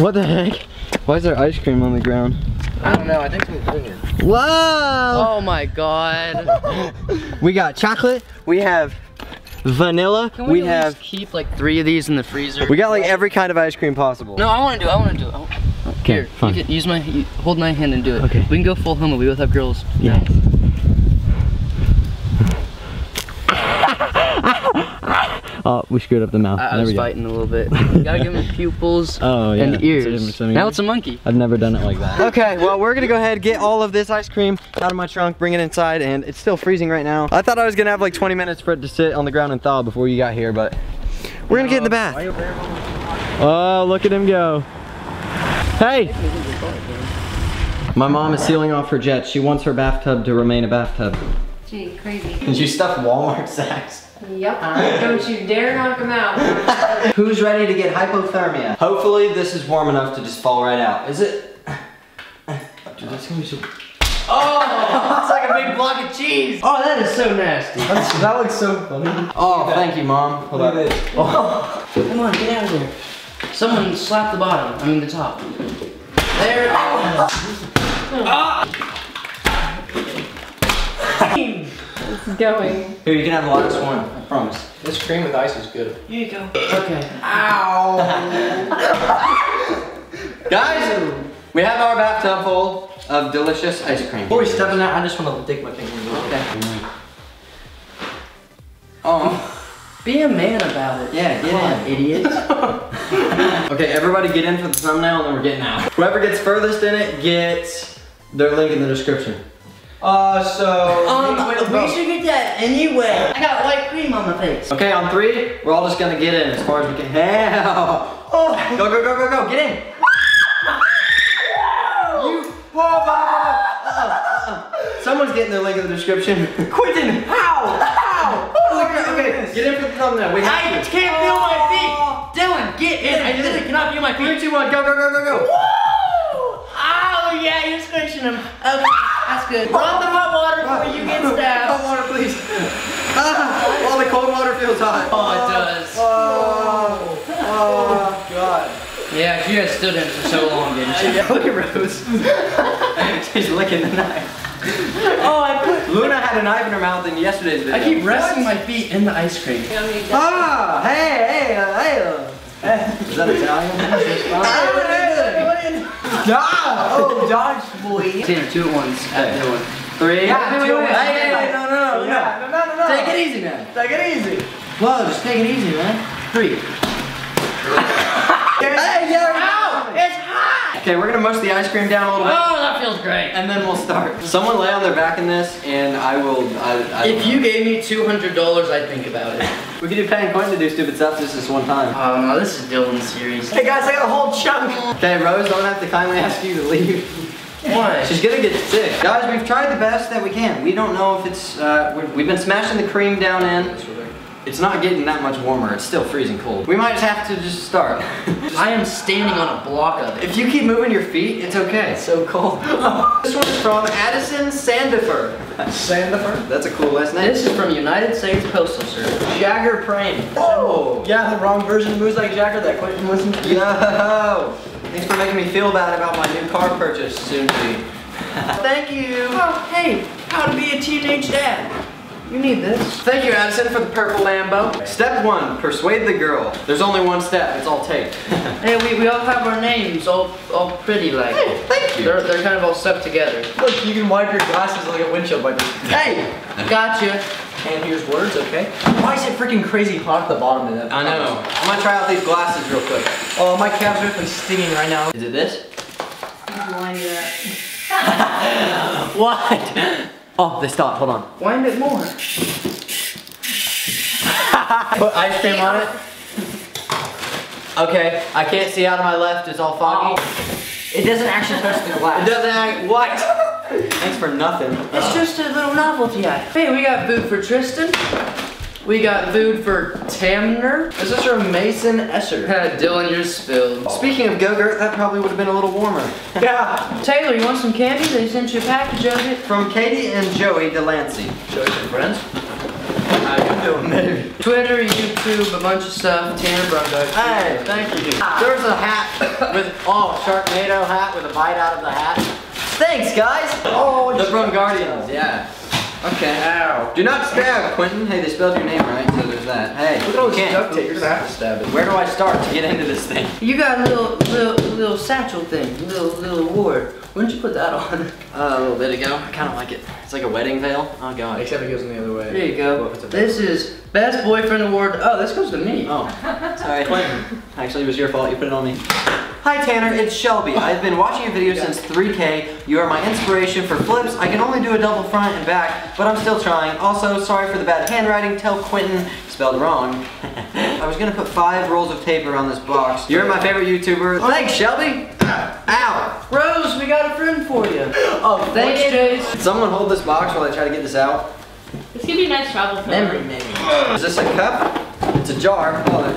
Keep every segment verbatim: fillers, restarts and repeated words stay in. What the heck? Why is there ice cream on the ground? I don't know, I think something's in here. Whoa! Oh my god. We got chocolate, we have vanilla, Can we, we have keep like three of these in the freezer. We got like every kind of ice cream possible. No, I wanna do it, I wanna do it. Wanna... Okay, here, fine. You can use my hold my hand and do it. Okay. We can go full homo, we both have girls. Yeah. Oh, we screwed up the mouth. I, I was fighting a little bit. You gotta give him pupils oh, yeah. and ears. Now it's a monkey. I've never done it like that. Okay, well, we're gonna go ahead, get all of this ice cream out of my trunk, bring it inside, and it's still freezing right now. I thought I was gonna have like twenty minutes for it to sit on the ground and thaw before you got here, but we're gonna get in the bath. Oh, look at him go. Hey! My mom is sealing off her jet. She wants her bathtub to remain a bathtub. Gee, crazy. Did you stuff Walmart sacks? Yep. Don't you dare knock them out. Who's ready to get hypothermia? Hopefully this is warm enough to just fall right out. Is it? Dude, that's gonna be so... Oh! It's like a big block of cheese! Oh, that is so nasty. That's, that looks so funny. Oh, yeah. Thank you, Mom. Hold Look at this. Oh. Come on, get out of here. Someone slap the bottom. I mean the top. There it is. Ah! Going. Here, you can have the last one, I promise. This cream with ice is good. Here you go. Okay. Ow! Guys, we have our bathtub full of delicious ice cream. Before we step in that, I just want to dig my finger. Okay. Oh. Be a man about it. Yeah, get Come in, on, idiot. Okay, everybody get in for the thumbnail and then we're getting out. Whoever gets furthest in it gets their link in the description. Uh, so... Um, we should get that anyway. I got white cream on my face. Okay, on three, we're all just gonna get in as far as we can. Hell! Oh! Go, go, go, go, go, get in! You... Oh, uh, uh, someone's getting their link in the description. Quentin, how? How? Oh, okay, get in for the thumbnail. We have I to. can't feel my feet! Dylan, get in! I literally cannot feel my feet. Three, two, one, go, go, go, go, go! Oh, yeah, you're squishing them. Okay. That's good. Run the hot water before you get stabbed. Hot water, please. Ah, well, the cold water feels hot. Oh, it does. Oh, oh, oh God. Yeah, you guys stood in for so long, didn't you? Yeah, look at Rose. She's licking the knife. Oh, I put... Luna had a knife in her mouth in yesterday's video. I keep resting what? my feet in the ice cream. Ah, hey, hey, hey. Is that Italian? Dodge! Oh, dodge, boy. Tanner, two at once. At one. Three. Yeah, two at once. Hey, hey, no, no, no, no, no, no, no. Take it easy now. Take it easy. Whoa, just take it easy, man. Three. Hey, yo, out! It's hot! Okay, we're gonna mush the ice cream down a little bit. Oh, that feels great. And then we'll start. Someone lay on their back in this, and I will. I, I if you know. gave me two hundred dollars, I'd think about it. We could do Pat and Quentin to do stupid stuff just this one time. Oh no, this is Dylan's series. Hey guys, I got a whole chunk. Okay, Rose, don't have to kindly ask you to leave. Why? She's gonna get sick. Guys, we've tried the best that we can. We don't know if it's, uh, we've been smashing the cream down in. It's not getting that much warmer. It's still freezing cold. We might have to just start. Just I am standing on a block of it. If you keep moving your feet, it's okay. It's so cold. This one is from Addison Sandifer. Sandifer? That's a cool last name. This is from United States Postal Service. Jagger Prane. Oh! Yeah, the wrong version moves like Jagger. That question wasn't. Yo! Thanks for making me feel bad about my new car purchase, Sunji. Thank you. Oh, hey, how to be a teenage dad. You need this. Thank you, Addison, for the purple Lambo. Step one, persuade the girl. There's only one step, it's all tape. Hey, we, we all have our names, all all pretty like. Hey, thank you. They're, they're kind of all stuck together. Look, you can wipe your glasses like a windshield wiper. Hey, gotcha. And here's words, okay? Why is it freaking crazy hot at the bottom of that? I know. I'm gonna try out these glasses real quick. Oh, my calves are definitely stinging right now. Is it this? What? Oh, they stopped. Hold on. Wind it more. Put ice cream on it. Okay, I can't see out of my left. It's all foggy. Oh. It doesn't actually touch the glass. It doesn't act. What? Thanks for nothing. It's uh. just a little novelty. Hey, we got food for Tristan. We got food for Tamner. This is from Mason Esser. Dylan, yours spilled. Speaking of Go-Gurt, that probably would have been a little warmer. Yeah. Taylor, you want some candy? They sent you a package of it. From Katie and Joey Delancey. Joey's and friends. How you doing, baby? Twitter, YouTube, a bunch of stuff. Tanner Braungardt. Hey, thank you. There's a hat with, oh, Sharknado hat with a bite out of the hat. Thanks, guys. Oh, the Braungardians, yeah. Okay. Ow. Do not stab, Quentin. Hey, they spelled your name right, so there's that. Hey, look at all this duct tape. You're gonna have to stab it. Where do I start to get into this thing? You got a little, little, little satchel thing, little, little award. When did you put that on? Uh, a little bit ago. I kind of like it. It's like a wedding veil. Oh god. Except it goes in the other way. There you go. This is best boyfriend award. Oh, this goes to me. Oh, sorry, Quentin. Actually, it was your fault. You put it on me. Hi Tanner, it's Shelby. I've been watching your videos since three K. You are my inspiration for flips. I can only do a double front and back, but I'm still trying. Also, sorry for the bad handwriting. Tell Quentin, spelled wrong. I was gonna put five rolls of tape around this box. You're my favorite YouTuber. Thanks, Shelby. Ow! Rose, we got a friend for you. Oh, thanks, Chase. Someone hold this box while I try to get this out. This could be a nice travel film. Memory name. Is this a cup? It's a jar. Oh,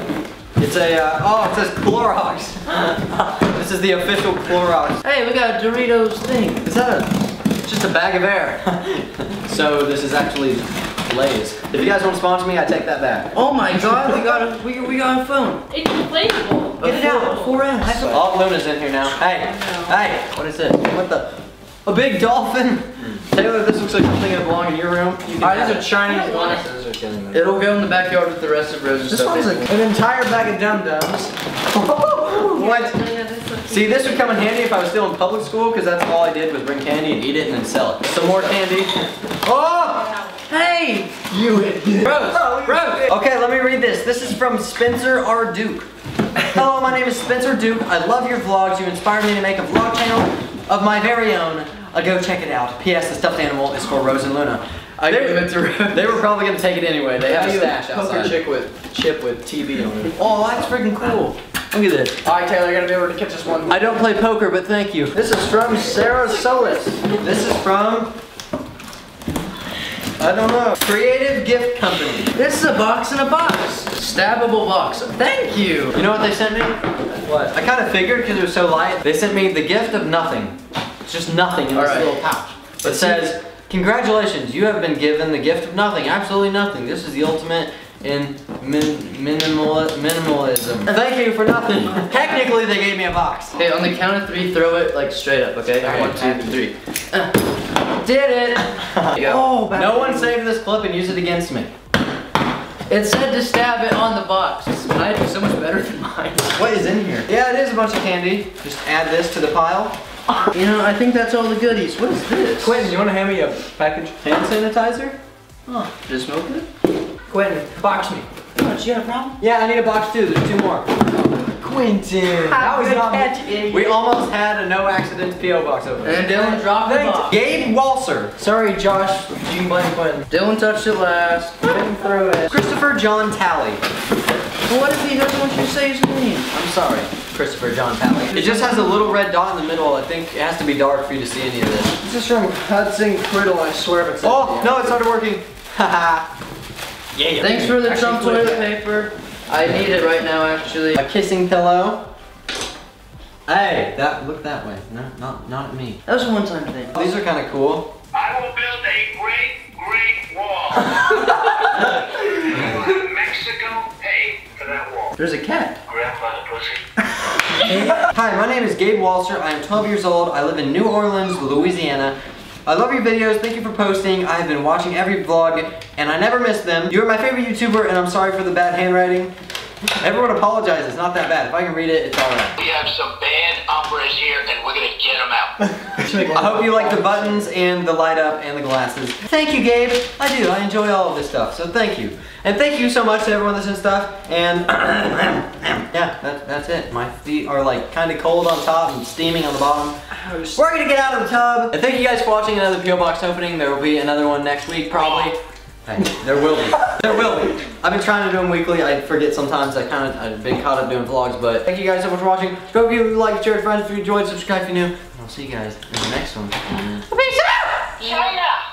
It's a, uh, oh, it says Clorox. This is the official Clorox. Hey, we got a Doritos thing. Is that a, it's just a bag of air. So this is actually Blaze. If you guys want to sponsor me, I take that back. Oh my god, we got a, we, we got a phone. It's inflatable. Get it out, four S. All Luna's in here now. Hey, hey, what is this? What the, a big dolphin? Taylor, this looks like something that belongs in your room. You Alright, these are Chinese glasses. Are killing them. It'll go in the backyard with the rest of Rose's. This soap one's like an entire bag of dum-dums. What? See, this would come in handy if I was still in public school, because that's all I did was bring candy and eat it and then sell it. Some more candy. Oh! Hey! You hit it. Rose! Rose! Okay, let me read this. This is from Spencer R. Duke. Hello, my name is Spencer Duke. I love your vlogs. You inspired me to make a vlog channel of my very own. I'll go check it out. P S The stuffed animal is for Rose and Luna. I they, gave it to Rose. They were probably gonna take it anyway. They have a stash outside. Chip with chip with T V on it. Oh, that's freaking cool. Look at this. All right, Taylor, you're gonna be able to catch this one. I don't play poker, but thank you. This is from Sarah Solis. This is from, I don't know, Creative Gift Company. This is a box in a box. Stabbable box. Thank you. You know what they sent me? What? I kind of figured because it was so light. They sent me the gift of nothing. It's just nothing in All this right. little pouch. It says, congratulations, you have been given the gift of nothing, absolutely nothing. This is the ultimate in min minimal minimalism. Thank you for nothing. Technically, they gave me a box. Okay, on the count of three, throw it like straight up, okay? All right. One, two, three. Uh, did it. Oh, no one saved this clip and used it against me. It said to stab it on the box. Mine is so much better than mine. What is in here? Yeah, it is a bunch of candy. Just add this to the pile. You know, I think that's all the goodies. What is this? Quentin, you want to hand me a package of hand sanitizer? Oh, did it smell good? Quentin, box me. What, you got a problem? Yeah, I need a box too. There's two more. Quentin, how was it? We almost had a no accident P O box over there. And Dylan dropped it off. Gabe Walser. Sorry, Josh. You can blame Quentin. Dylan touched it last. Didn't throw it. Christopher John Padley. What if he doesn't want you to say his name? I'm sorry, Christopher John Padley. It just has a little red dot in the middle. I think it has to be dark for you to see any of this. This is from Hudson Criddle. I swear if it's. Oh no, it started working. Haha. Yeah, yeah. Thanks for the chunk toilet paper. I need it right now, actually. A kissing pillow. Hey, that look that way. No, not not at me. That was a one-time thing. These are kind of cool. I will build a great, great wall. I want Mexico pay for that wall. There's a cat. Grandfather pussy. Hi, my name is Gabe Walser. I am twelve years old. I live in New Orleans, Louisiana. I love your videos, thank you for posting. I have been watching every vlog, and I never miss them. You're my favorite YouTuber, and I'm sorry for the bad handwriting. Everyone apologizes, it's not that bad. If I can read it, it's all right. We have some bad operas here, and we're gonna get them out. I hope you like the buttons, and the light up, and the glasses. Thank you, Gabe. I do, I enjoy all of this stuff, so thank you. And thank you so much to everyone that's in stuff, and yeah, that, that's it. My feet are like kinda cold on top and steaming on the bottom. We're gonna get out of the tub. And thank you guys for watching another P O box opening. There will be another one next week, probably. Hey, there will be. There will be. I've been trying to do them weekly. I forget sometimes. I kind of I've been caught up doing vlogs, but thank you guys so much for watching. Hope you liked, share, friends. If you enjoyed, subscribe if you're new. And I'll see you guys in the next one. Peace out. China.